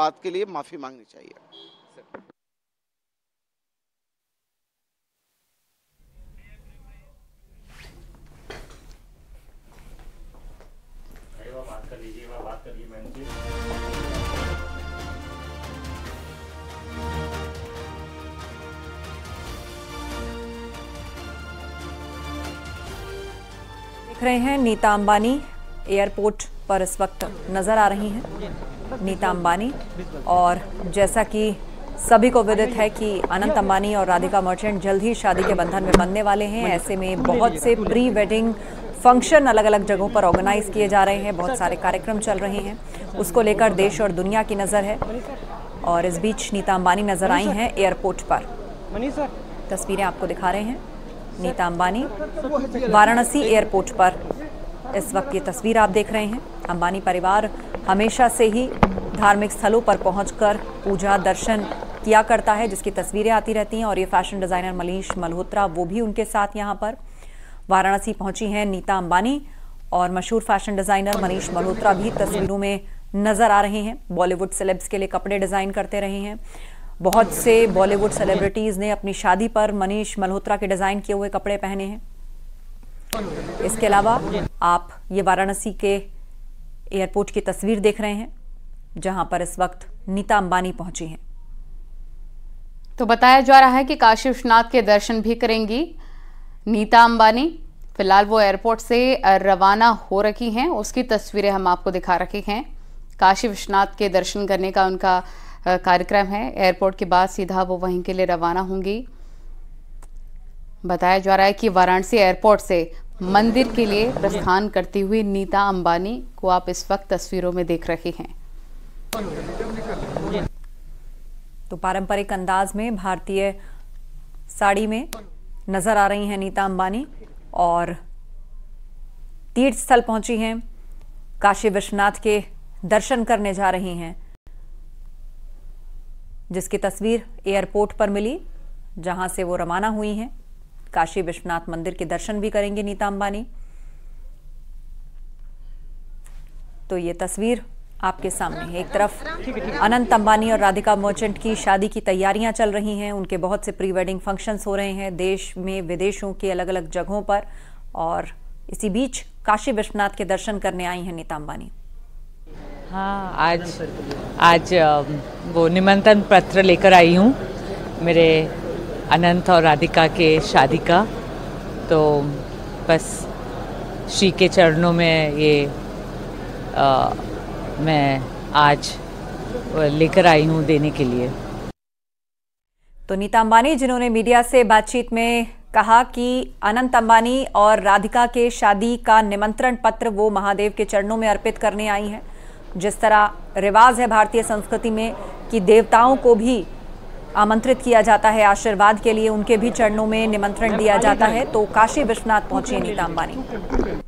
बात के लिए माफी मांगनी चाहिए। देख रहे हैं नीता अंबानी एयरपोर्ट पर इस वक्त नजर आ रही हैं। नीता अंबानी, और जैसा कि सभी को विदित है कि अनंत अंबानी और राधिका मर्चेंट जल्द ही शादी के बंधन में बंधने वाले हैं। ऐसे में बहुत से प्री वेडिंग फंक्शन अलग अलग जगहों पर ऑर्गेनाइज किए जा रहे हैं, बहुत सारे कार्यक्रम चल रहे हैं, उसको लेकर देश और दुनिया की नज़र है। और इस बीच नीता अंबानी नजर आई हैं एयरपोर्ट पर। तस्वीरें आपको दिखा रहे हैं। नीता अंबानी वाराणसी एयरपोर्ट पर इस वक्त ये तस्वीर आप देख रहे हैं। अंबानी परिवार हमेशा से ही धार्मिक स्थलों पर पहुंचकर पूजा दर्शन किया करता है, जिसकी तस्वीरें आती रहती हैं। और ये फैशन डिज़ाइनर मनीष मल्होत्रा, वो भी उनके साथ यहाँ पर वाराणसी पहुंची हैं नीता अंबानी, और मशहूर फैशन डिज़ाइनर मनीष मल्होत्रा भी तस्वीरों में नज़र आ रहे हैं। बॉलीवुड सेलेब्स के लिए कपड़े डिज़ाइन करते रहे हैं। बहुत से बॉलीवुड सेलिब्रिटीज़ ने अपनी शादी पर मनीष मल्होत्रा के डिज़ाइन किए हुए कपड़े पहने हैं। इसके अलावा आप ये वाराणसी के एयरपोर्ट की तस्वीर देख रहे हैं, जहां पर इस वक्त नीता अंबानी पहुंची हैं। तो बताया जा रहा है कि काशी विश्वनाथ के दर्शन भी करेंगी नीता अंबानी। फिलहाल वो एयरपोर्ट से रवाना हो रखी हैं, उसकी तस्वीरें हम आपको दिखा रखी हैं। काशी विश्वनाथ के दर्शन करने का उनका कार्यक्रम है। एयरपोर्ट के बाद सीधा वो वहीं के लिए रवाना होंगी। बताया जा रहा है कि वाराणसी एयरपोर्ट से मंदिर के लिए प्रस्थान करती हुई नीता अंबानी को आप इस वक्त तस्वीरों में देख रहे हैं। तो पारंपरिक अंदाज में भारतीय साड़ी में नजर आ रही हैं नीता अंबानी, और तीर्थ स्थल पहुंची हैं, काशी विश्वनाथ के दर्शन करने जा रही हैं, जिसकी तस्वीर एयरपोर्ट पर मिली, जहां से वो रवाना हुई हैं। काशी विश्वनाथ मंदिर के दर्शन भी करेंगी नीता अंबानी। तो ये तस्वीर आपके सामने है। एक तरफ अनंत अंबानी और राधिका मर्चेंट की शादी की तैयारियां चल रही हैं, उनके बहुत से प्री वेडिंग फंक्शंस हो रहे हैं देश में, विदेशों के अलग अलग जगहों पर, और इसी बीच काशी विश्वनाथ के दर्शन करने आई हैं नीता अंबानी। हाँ, आज वो निमंत्रण पत्र लेकर आई हूँ मेरे अनंत और राधिका के शादी का, तो बस श्री के चरणों में ये मैं आज लेकर आई हूं देने के लिए। तो नीता अंबानी, जिन्होंने मीडिया से बातचीत में कहा कि अनंत अंबानी और राधिका के शादी का निमंत्रण पत्र वो महादेव के चरणों में अर्पित करने आई हैं। जिस तरह रिवाज है भारतीय संस्कृति में कि देवताओं को भी आमंत्रित किया जाता है आशीर्वाद के लिए, उनके भी चरणों में निमंत्रण दिया जाता है, तो काशी विश्वनाथ पहुंची नीता अंबानी।